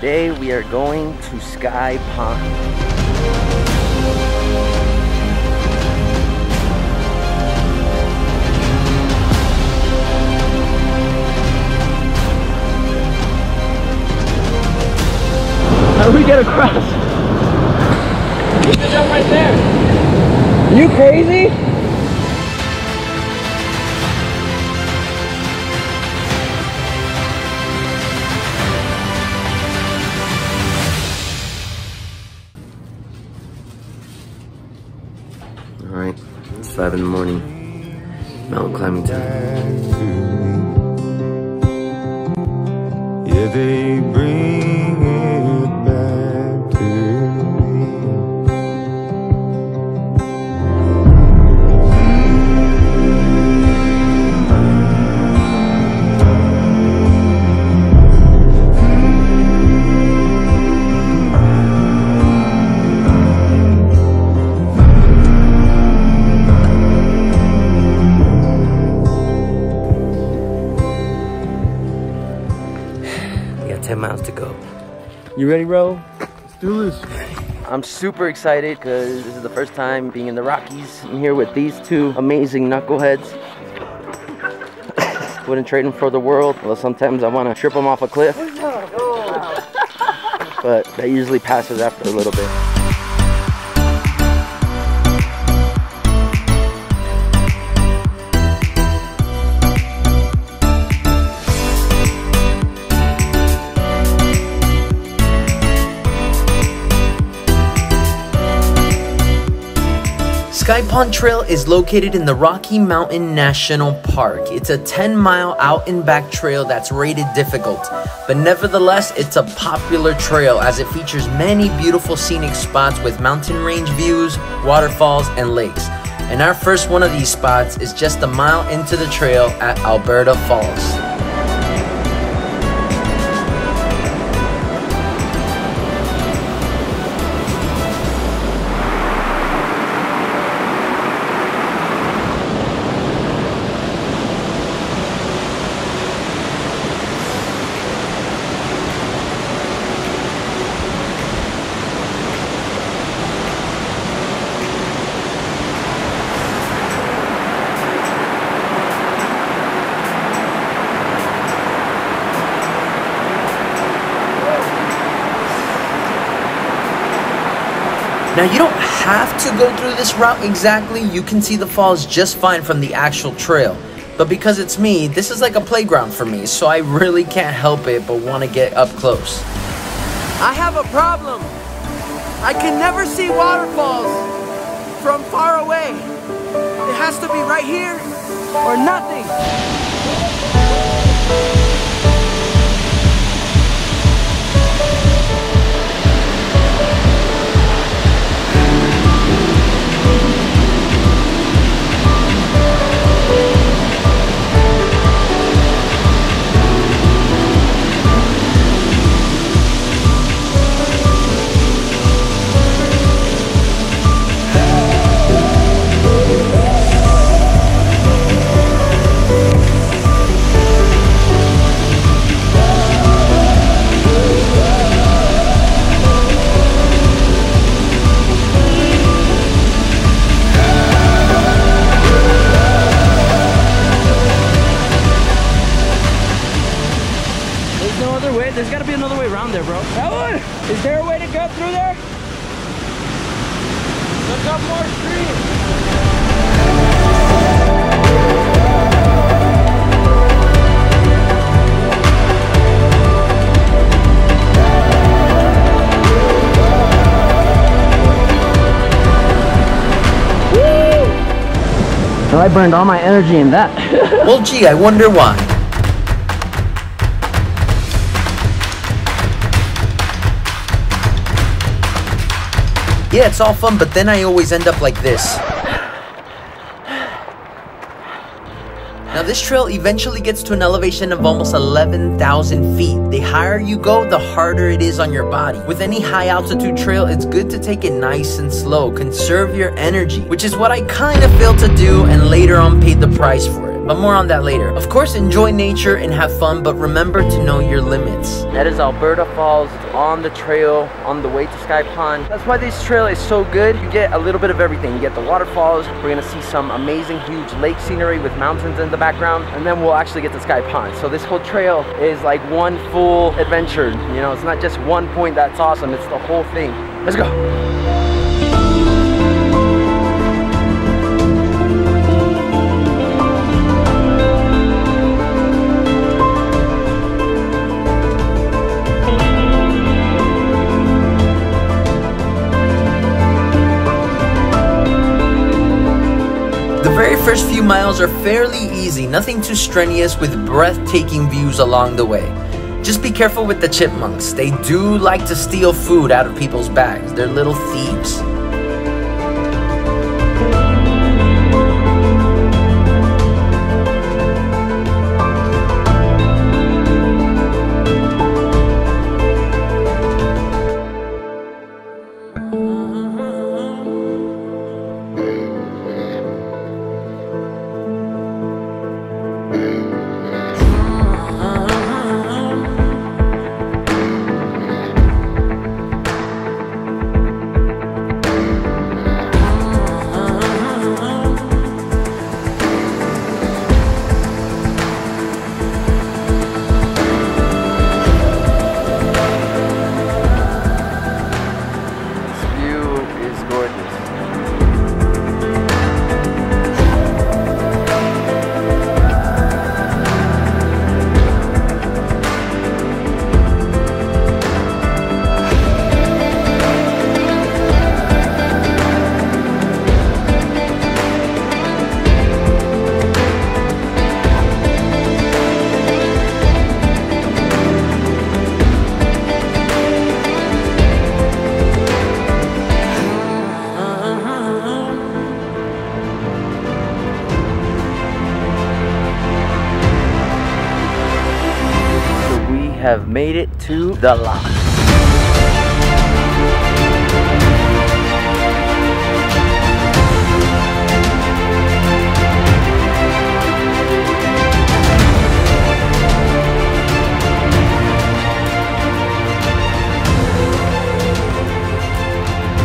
Today we are going to Sky Pond. How do we get across? You can jump right there. Are you crazy? Alright, it's 5 in the morning. Mountain climbing time. Yeah, they bring it. To go. You ready, bro? Let's do this. I'm super excited because this is the first time being in the Rockies. I'm here with these two amazing knuckleheads. Wouldn't trade them for the world, although sometimes I want to trip them off a cliff. But that usually passes after a little bit. Sky Pond Trail is located in the Rocky Mountain National Park. It's a 10-mile out-and-back trail that's rated difficult, but nevertheless, it's a popular trail as it features many beautiful scenic spots with mountain range views, waterfalls, and lakes. And our first one of these spots is just a mile into the trail at Alberta Falls. Now, you don't have to go through this route exactly. You can see the falls just fine from the actual trail. But because it's me, this is like a playground for me, so I really can't help it but want to get up close. I have a problem. I can never see waterfalls from far away. It has to be right here or nothing. There's gotta be another way around there, bro. Ellen, is there a way to go through there? Look up more streams. Woo! Well, I burned all my energy in that. Well, gee, I wonder why. Yeah, it's all fun, but then I always end up like this. Now, this trail eventually gets to an elevation of almost 11,000 feet. The higher you go, the harder it is on your body. With any high altitude trail, it's good to take it nice and slow. Conserve your energy, which is what I kind of failed to do and later on paid the price for it. but more on that later. Of course, enjoy nature and have fun, but remember to know your limits. That is Alberta Falls. It's on the trail on the way to Sky Pond. That's why this trail is so good. You get a little bit of everything. You get the waterfalls, we're gonna see some amazing huge lake scenery with mountains in the background, and then we'll actually get to Sky Pond. So this whole trail is like one full adventure, you know. It's not just one point that's awesome, it's the whole thing. Let's go. The first few miles are fairly easy, nothing too strenuous, with breathtaking views along the way. Just be careful with the chipmunks. They do like to steal food out of people's bags. They're little thieves. Have made it to the lock.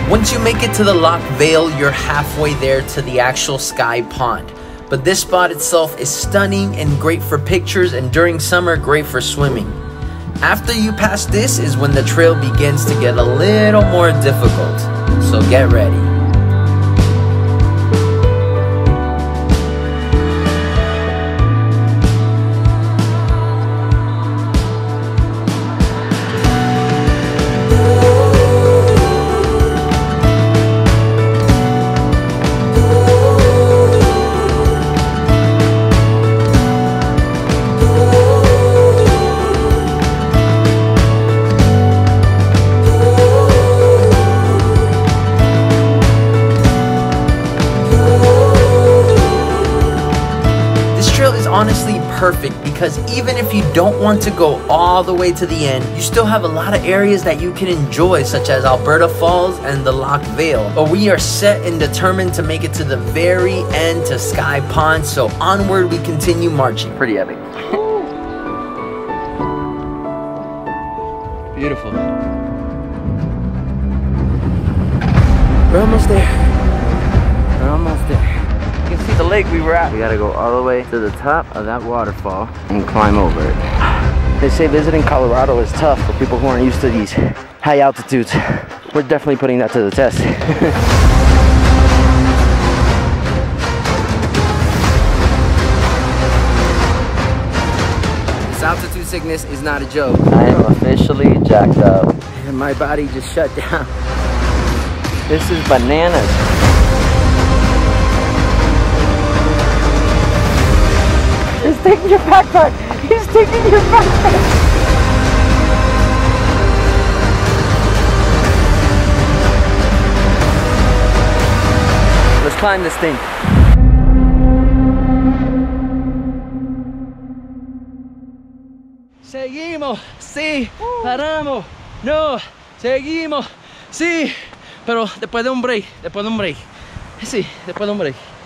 Once you make it to the Loch Vale, you're halfway there to the actual Sky Pond. But this spot itself is stunning and great for pictures, and during summer, great for swimming. After you pass this is when the trail begins to get a little more difficult, so get ready. Honestly perfect, because even if you don't want to go all the way to the end, you still have a lot of areas that you can enjoy, such as Alberta Falls and the Loch Vale. But we are set and determined to make it to the very end to Sky Pond, so onward we continue marching. Pretty epic. Beautiful. We're almost there. We're almost there. You can see the lake we were at. We gotta go all the way to the top of that waterfall and climb over it. They say visiting Colorado is tough for people who aren't used to these high altitudes. We're definitely putting that to the test. Altitude sickness is not a joke. I am officially jacked up. And my body just shut down. This is bananas. He's taking your backpack! He's taking your backpack! Let's climb this thing. Seguimos, sí, paramos, no, seguimos, sí, pero después de un break, sí, después de un break.